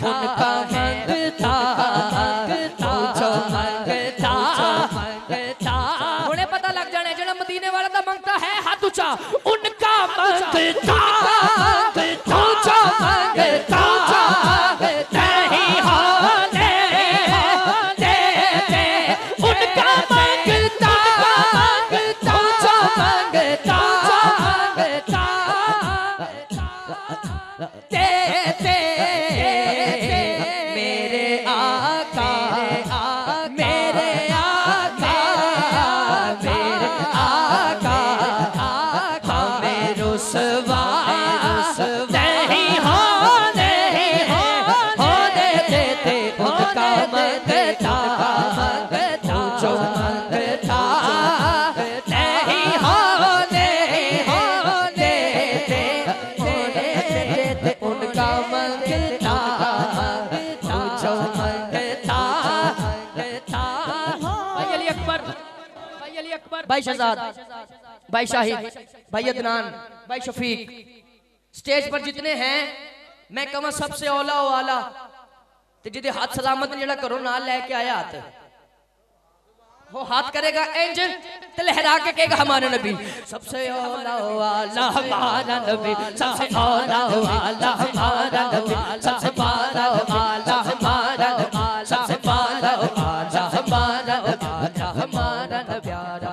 उनका मंगता पूछो मंगता मंगता उन्हें पता लग जाने जो मदीने वाला तो मंगता है हाथ ऊंचा उनका मंगता पूछो मंगता भाई शहजाद, भाई शाहिद, भाई अदनान, भाई शफीक, स्टेज पर जितने हैं मैं कमा सबसे औला ओ आला ते जिदे हाथ सलामत ने जड़ा करो नाल लेके आया हाथ वो हाथ करेगा एंजल ते लहरा के कहेगा हमारे नबी सबसे औला ओ आला हमारा नबी सबसे औला ओ आला हमारा नबी सबसे औला ओ आला हमारा सबसे औला ओ आला हमारा हमारा प्यारा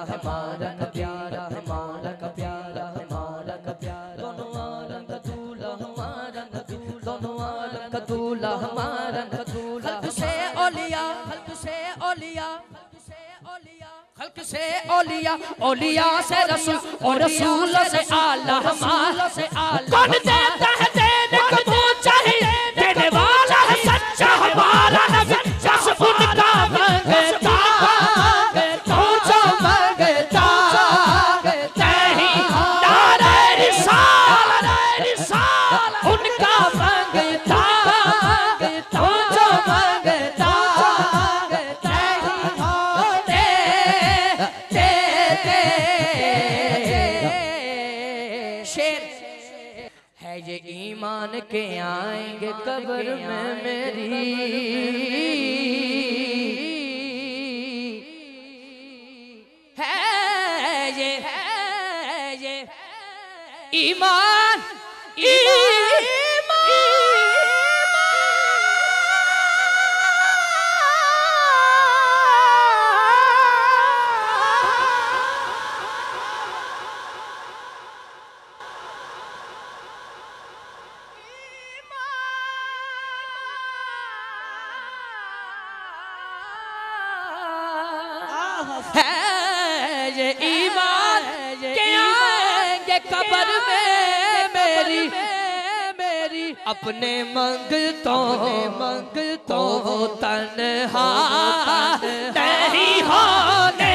खल्क से औलिया औलिया से रसूल और रसूल से आला हमारा से आला कौन देता है देने को तो चाहिए देने वाला है सच्चा हमारा नबी बस उनका मंगता तो जो मंगता तेरी नारे रिसालत उनका मंगता तो जो मंगता ईमान के आएंगे कब्र में मेरी है ये ईमान अपने मंगतों तन्हा नहीं होने